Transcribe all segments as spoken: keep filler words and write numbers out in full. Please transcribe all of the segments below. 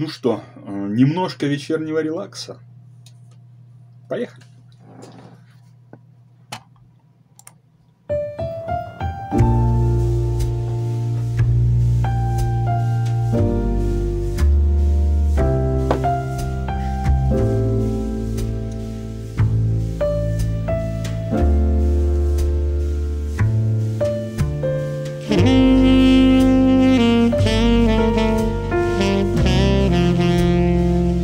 Ну что, немножко вечернего релакса. Поехали. Mm-hmm.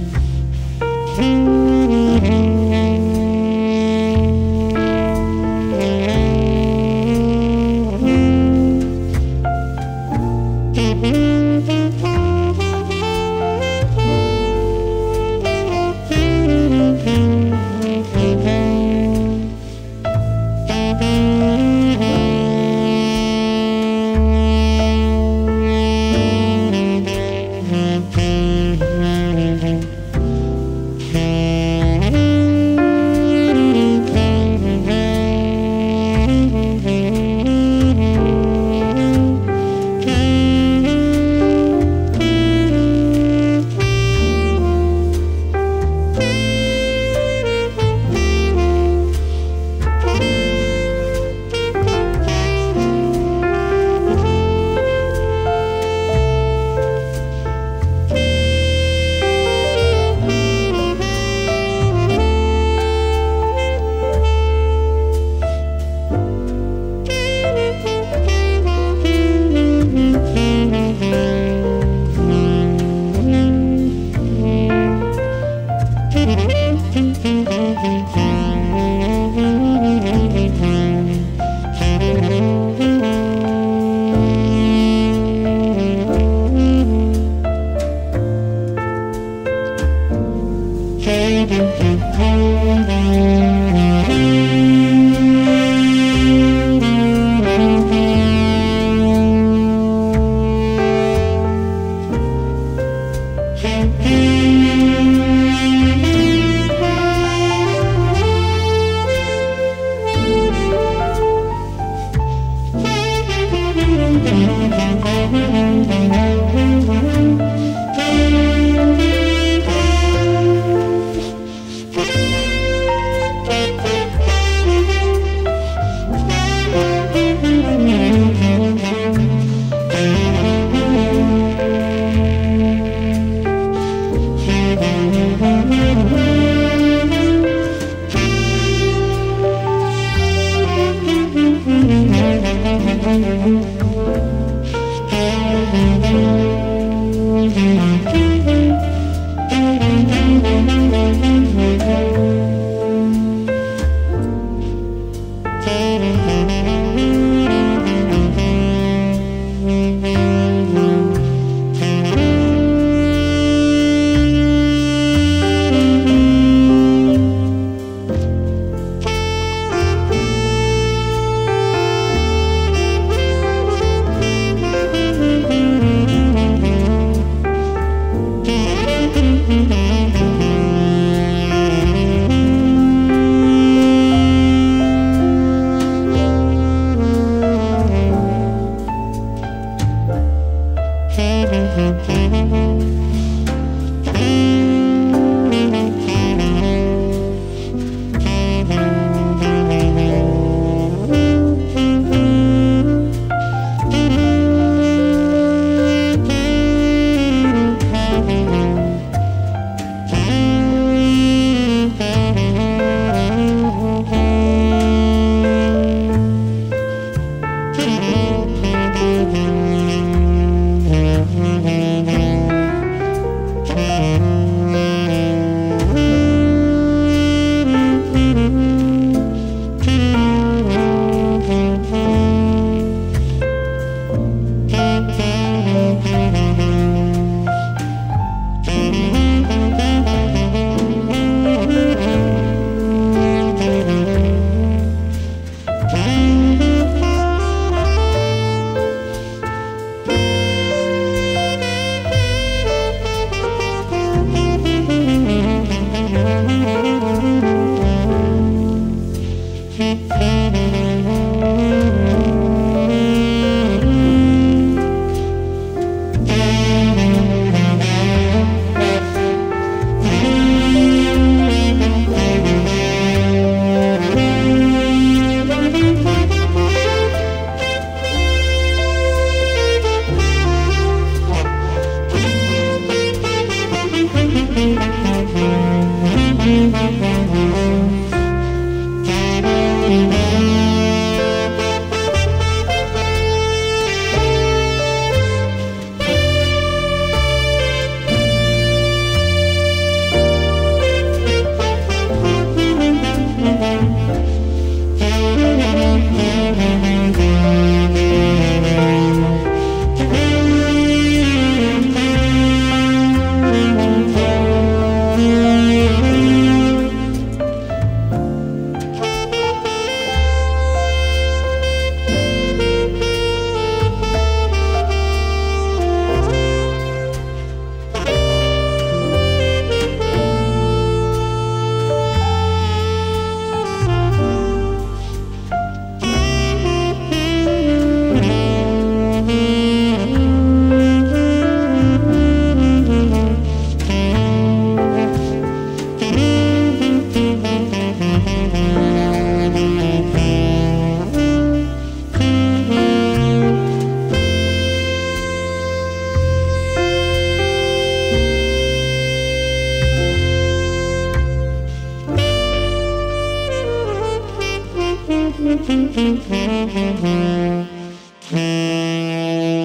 Thank you.